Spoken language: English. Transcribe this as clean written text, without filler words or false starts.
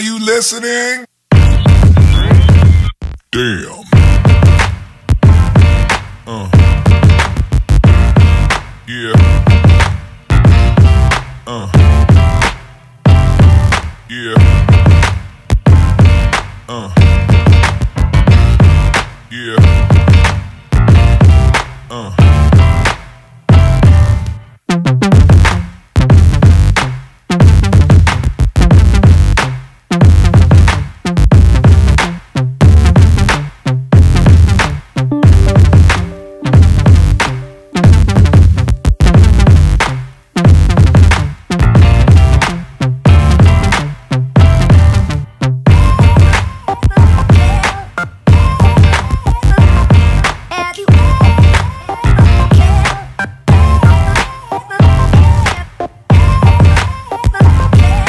Are you listening? Damn. Yeah. Yeah.